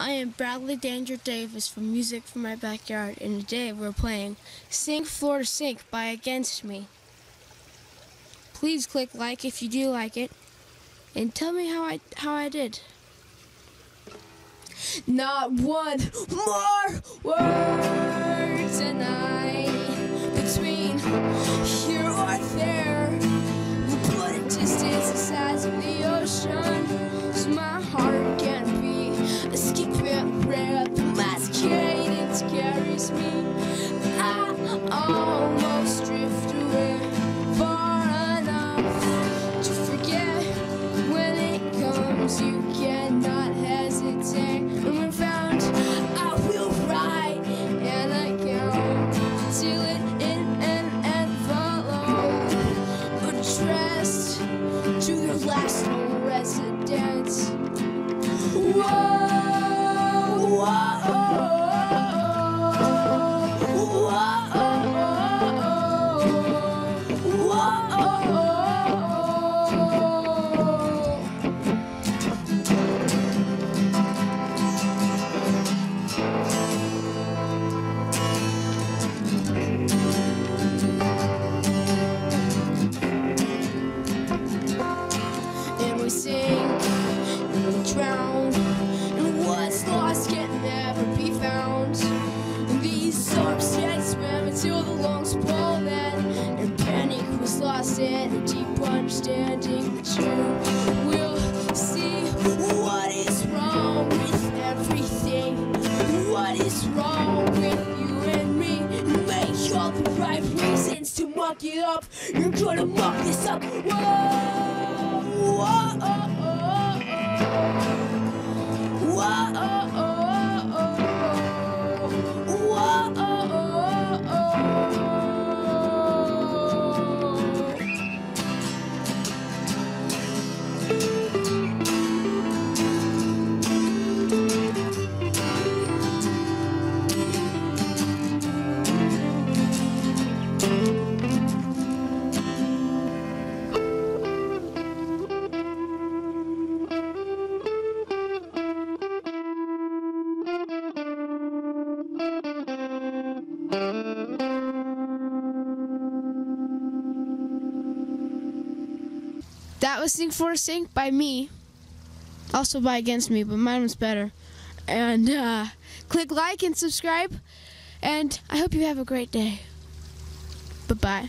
I am Bradley Danger Davis from Music From My Backyard, and today we're playing Sink Florida Sink by Against Me. Please click like if you do like it, and tell me how I did. Not one more word tonight between here or there. The blurred distance, the size of the ocean, so my heart can't be a skipping breath. The masquerade, it carries me. I almost drift away far enough to forget. When it comes, you cannot hesitate. And when found, I will ride, and I count till it in an envelope, addressed to your last home residence. Whoa, whoa. And a deep understanding that you will see what is wrong with everything, what is wrong with you and me. You make all the right reasons to muck it up. You're gonna muck this up. Whoa, whoa, oh, oh, oh. Whoa, oh, oh. That was Sink Florida Sink by me, also by Against Me, but mine was better. And click like and subscribe, and I hope you have a great day. Bye-bye.